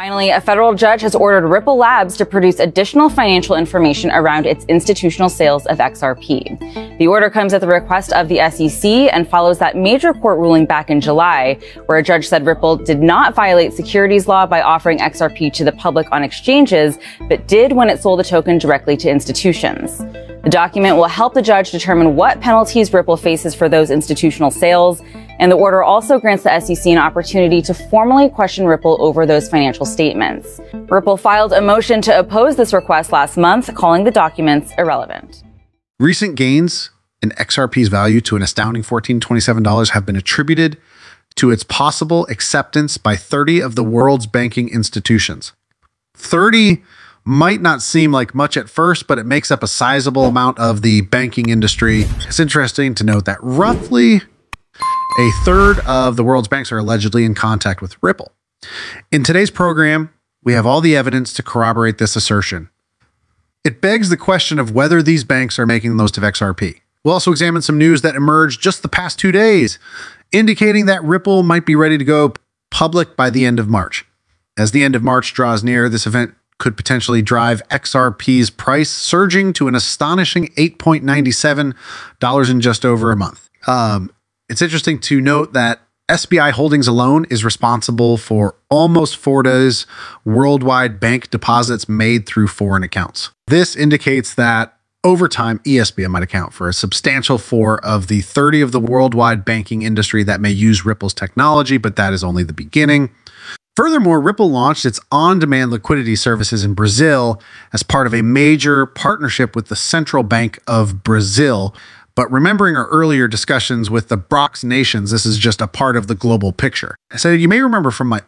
Finally, a federal judge has ordered Ripple Labs to produce additional financial information around its institutional sales of XRP. The order comes at the request of the SEC and follows that major court ruling back in July, where a judge said Ripple did not violate securities law by offering XRP to the public on exchanges, but did when it sold the token directly to institutions. The document will help the judge determine what penalties Ripple faces for those institutional sales, and the order also grants the SEC an opportunity to formally question Ripple over those financial statements. Ripple filed a motion to oppose this request last month, calling the documents irrelevant. Recent gains in XRP's value to an astounding $1,427 have been attributed to its possible acceptance by 30 of the world's banking institutions. 30 might not seem like much at first, but it makes up a sizable amount of the banking industry. It's interesting to note that roughly a third of the world's banks are allegedly in contact with Ripple. In today's program, we have all the evidence to corroborate this assertion. It begs the question of whether these banks are making the most of XRP. We'll also examine some news that emerged just the past 2 days, indicating that Ripple might be ready to go public by the end of March. As the end of March draws near, this event could potentially drive XRP's price surging to an astonishing $8.97 in just over a month. It's interesting to note that SBI Holdings alone is responsible for almost 4 days worldwide bank deposits made through foreign accounts. This indicates that over time, ESBI might account for a substantial 4 of the 30 of the worldwide banking industry that may use Ripple's technology, but that is only the beginning. Furthermore, Ripple launched its on-demand liquidity services in Brazil as part of a major partnership with the Central Bank of Brazil. But remembering our earlier discussions with the BRICS nations, this is just a part of the global picture. So you may remember from my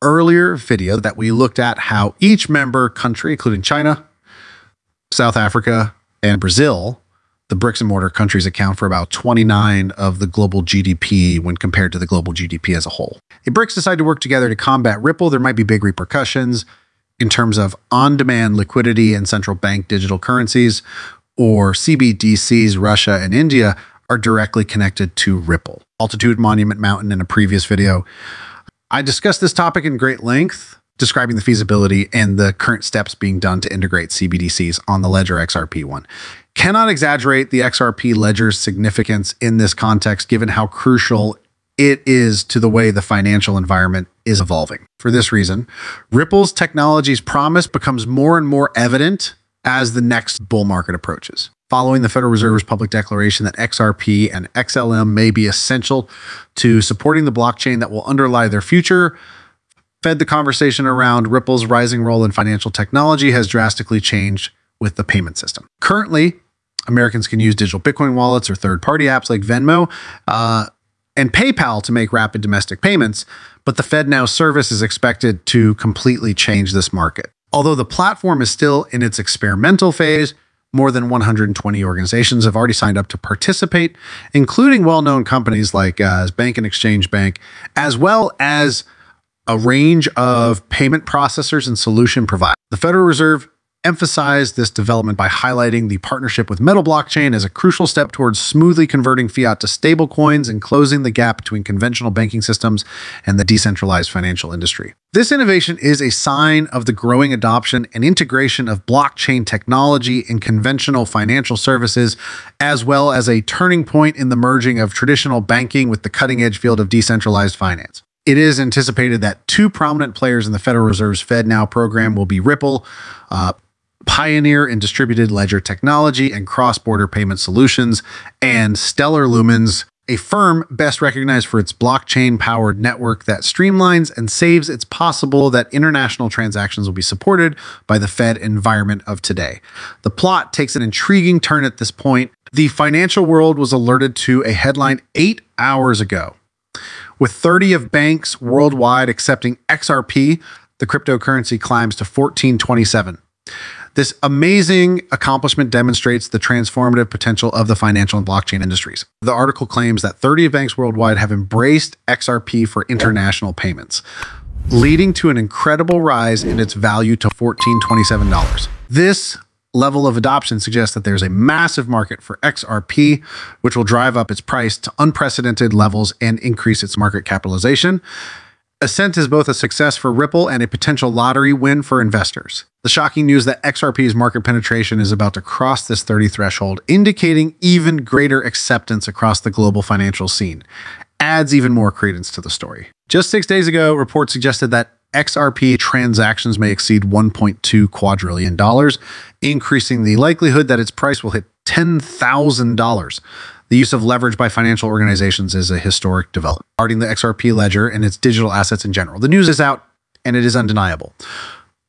earlier video that we looked at how each member country, including China, South Africa, and Brazil, the bricks and mortar countries, account for about 29% of the global GDP when compared to the global GDP as a whole. If BRICS decide to work together to combat Ripple, there might be big repercussions in terms of on-demand liquidity and central bank digital currencies, or CBDCs. Russia and India are directly connected to Ripple. Altitude, Monument Mountain, in a previous video, I discussed this topic in great length, describing the feasibility and the current steps being done to integrate CBDCs on the Ledger XRP one. Cannot exaggerate the XRP Ledger's significance in this context, given how crucial it is to the way the financial environment is evolving. For this reason, Ripple's technology's promise becomes more and more evident as the next bull market approaches. Following the Federal Reserve's public declaration that XRP and XLM may be essential to supporting the blockchain that will underlie their future, the conversation around Ripple's rising role in financial technology has drastically changed with the payment system. Currently, Americans can use digital Bitcoin wallets or third-party apps like Venmo and PayPal to make rapid domestic payments, but the FedNow service is expected to completely change this market. Although the platform is still in its experimental phase, more than 120 organizations have already signed up to participate, including well-known companies like Bank and Exchange Bank, as well as a range of payment processors and solution providers. The Federal Reserve emphasized this development by highlighting the partnership with Metal Blockchain as a crucial step towards smoothly converting fiat to stablecoins and closing the gap between conventional banking systems and the decentralized financial industry. This innovation is a sign of the growing adoption and integration of blockchain technology in conventional financial services, as well as a turning point in the merging of traditional banking with the cutting-edge field of decentralized finance. It is anticipated that 2 prominent players in the Federal Reserve's FedNow program will be Ripple, pioneer in distributed ledger technology and cross-border payment solutions, and Stellar Lumens, a firm best recognized for its blockchain-powered network that streamlines and saves. It's possible that international transactions will be supported by the Fed environment of today. The plot takes an intriguing turn at this point. The financial world was alerted to a headline 8 hours ago, with 30 of banks worldwide accepting XRP, the cryptocurrency climbs to 1427. This amazing accomplishment demonstrates the transformative potential of the financial and blockchain industries. The article claims that 30 banks worldwide have embraced XRP for international payments, leading to an incredible rise in its value to $1,427. This level of adoption suggests that there's a massive market for XRP, which will drive up its price to unprecedented levels and increase its market capitalization. Ascent is both a success for Ripple and a potential lottery win for investors. The shocking news that XRP's market penetration is about to cross this 30 threshold, indicating even greater acceptance across the global financial scene, adds even more credence to the story. Just 6 days ago, reports suggested that XRP transactions may exceed $1.2 quadrillion, increasing the likelihood that its price will hit $10,000. The use of leverage by financial organizations is a historic development, regarding the XRP ledger and its digital assets in general. The news is out, and it is undeniable.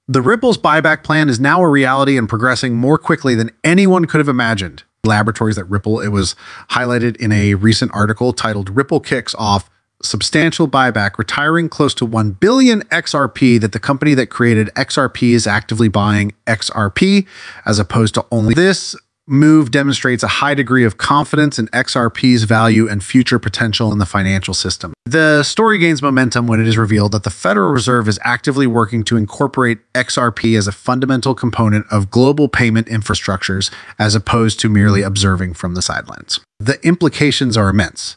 The Ripple's buyback plan is now a reality and progressing more quickly than anyone could have imagined. Laboratories at Ripple, it was highlighted in a recent article titled "Ripple Kicks Off Substantial Buyback, Retiring Close to 1 Billion XRP," that the company that created XRP is actively buying XRP as opposed to only this. Move demonstrates a high degree of confidence in XRP's value and future potential in the financial system. The story gains momentum when it is revealed that the Federal Reserve is actively working to incorporate XRP as a fundamental component of global payment infrastructures, as opposed to merely observing from the sidelines. The implications are immense.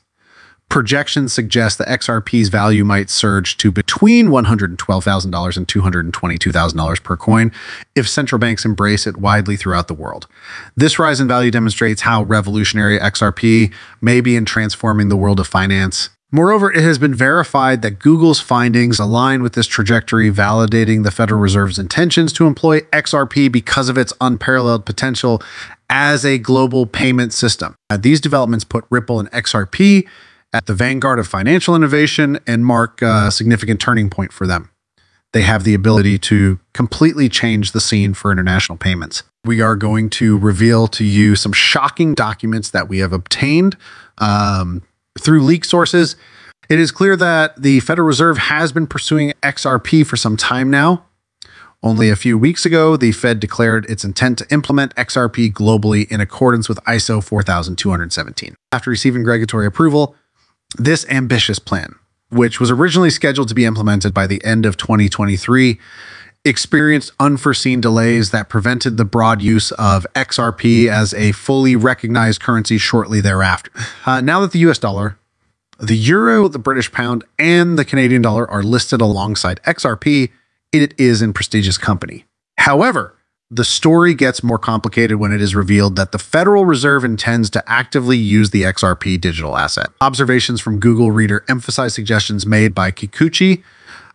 Projections suggest that XRP's value might surge to between $112,000 and $222,000 per coin if central banks embrace it widely throughout the world. This rise in value demonstrates how revolutionary XRP may be in transforming the world of finance. Moreover, it has been verified that Google's findings align with this trajectory, validating the Federal Reserve's intentions to employ XRP because of its unparalleled potential as a global payment system. These developments put Ripple and XRP at the vanguard of financial innovation and mark a significant turning point for them. They have the ability to completely change the scene for international payments. We are going to reveal to you some shocking documents that we have obtained through leak sources. It is clear that the Federal Reserve has been pursuing XRP for some time now. Only a few weeks ago, the Fed declared its intent to implement XRP globally in accordance with ISO 4217. After receiving regulatory approval, this ambitious plan, which was originally scheduled to be implemented by the end of 2023, experienced unforeseen delays that prevented the broad use of XRP as a fully recognized currency shortly thereafter. Now that the US dollar, the euro, the British pound, and the Canadian dollar are listed alongside XRP, it is in prestigious company. However, the story gets more complicated when it is revealed that the Federal Reserve intends to actively use the XRP digital asset. Observations from Google Reader emphasize suggestions made by Kikuchi,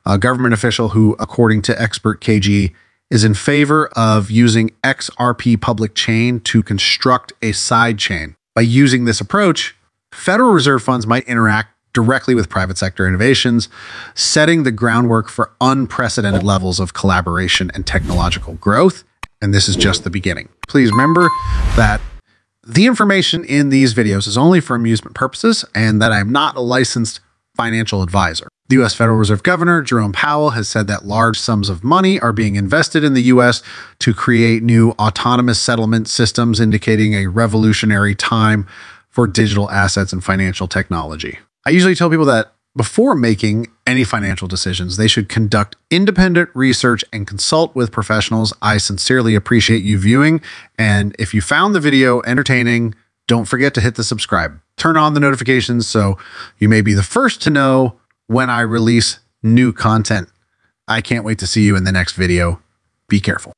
a government official who, according to expert KG, is in favor of using XRP public chain to construct a side chain. By using this approach, Federal Reserve funds might interact directly with private sector innovations, setting the groundwork for unprecedented levels of collaboration and technological growth. And this is just the beginning. Please remember that the information in these videos is only for amusement purposes and that I'm not a licensed financial advisor. The U.S. Federal Reserve Governor Jerome Powell has said that large sums of money are being invested in the U.S. to create new autonomous settlement systems, indicating a revolutionary time for digital assets and financial technology. I usually tell people that before making any financial decisions, they should conduct independent research and consult with professionals. I sincerely appreciate you viewing. And if you found the video entertaining, don't forget to hit the subscribe. Turn on the notifications so you may be the first to know when I release new content. I can't wait to see you in the next video. Be careful.